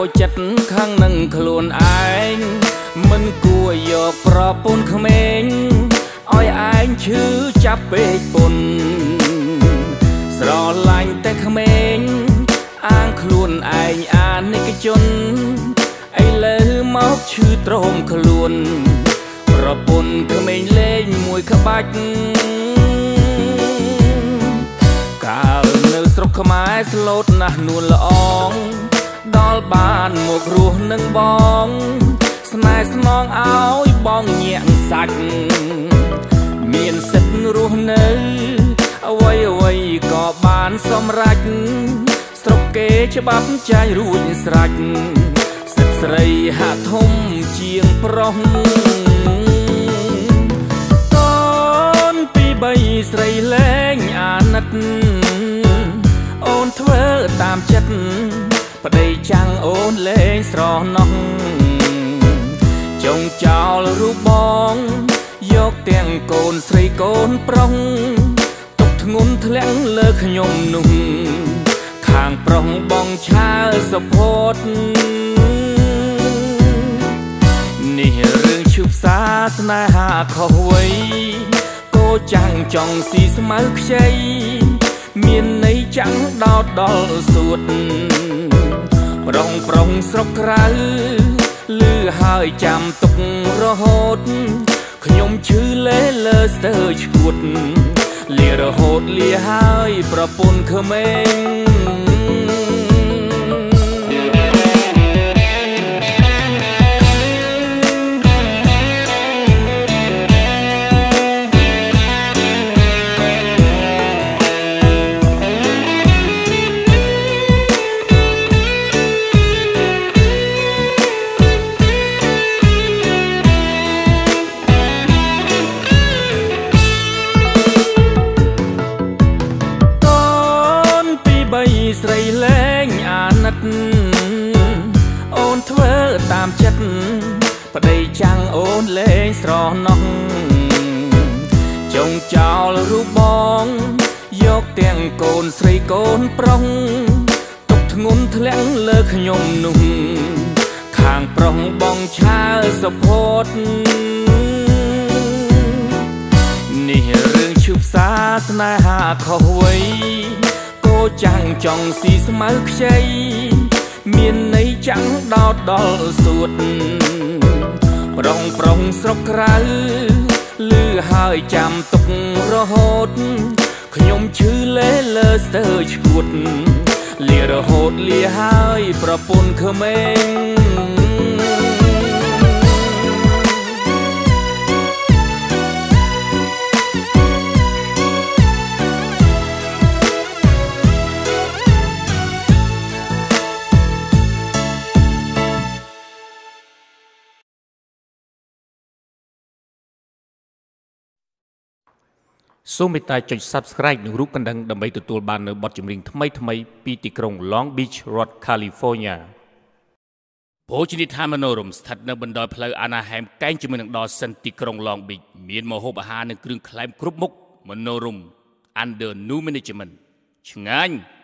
เข้าจัดข้างหนึ่งขลุ่นไอ้มันกลัวหยอกปลอบปนเขมงอ้อยไอ้ชื่อจับเป็ดปนสลอนลายแต่เขมงอ้างขลุ่นไอ้อ่านในกระจนไอ้เล่มออกชื่อตรงขลุ่นปลอบปนเขมงเล่ยมวยขบักกาลเนื้อสรุปขมายสลดนะนวลละอองดอลบานหมวกรูหนึ่งบองสนายสมองเอาบองเงี่ยงสักเมียนเซ็ตรูเนื้อเอาไว้ก่อบานสมรักสรุปเกฉบับใจรู้ยินสรักเซ็ตใสหาทมเจียงพร้องใบใส่แรงอานัดโอนเทวตามจัดประเดี๋ยจังโอนเล่สรอนน้องจงเจ้ารูปบองยกเตียงโกนใส่โกนปร่องตกทงุนทะเลงเลิกขยมหนุ่มข้างปร่องบองชาสะโพดนี่เรื่องชุบศาสนาหาเขาไว้จังจองสีสมัครใจเมียนในจังดอดดอลสุดปร่องสกคราลือหายจำตกรหดขยมชื่อเล่เลสเตอร์ชุดเลียรหดเลียหายประปนเขมงประเดี๋ยจังโอนเล่สรอนน้องจงเจ้ารูปบองยกเตียงโกนใส่โกนปร่องตกทงุนทะเลงเลิกขยมหนุ่มข้างปร่องบองชาสะโพดนี่เรื่องชุบศาสนาหาเขาไว้โกจังจองสีสมัครใจเมียนในจังดอดดอลสุดปร่องสกคราลือหายจำตกรหดขยมชื่อเล่เลสเตอร์ชุดเลียรหดเลียหายประปนเขมงសូមមេត្តាចុច Subscribe និងរូបកណ្ដឹងដើម្បីទទួលបាននូវបទចម្រៀងថ្មីៗពីទីក្រុង Long Beach, North California ភោជនីយដ្ឋានមនោរម្យស្ថិតនៅបណ្ដោយផ្លូវ Anaheim កែងជាមួយនឹងDawson ទីក្រុង Long Beach មានម្ហូបអាហារនិងគ្រឿងក្លែមគ្រប់មុខមនោរម្យ Under New Management ឆ្ងាញ់